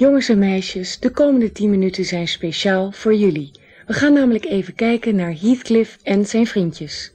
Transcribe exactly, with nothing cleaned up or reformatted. Jongens en meisjes, de komende tien minuten zijn speciaal voor jullie. We gaan namelijk even kijken naar Heathcliff en zijn vriendjes.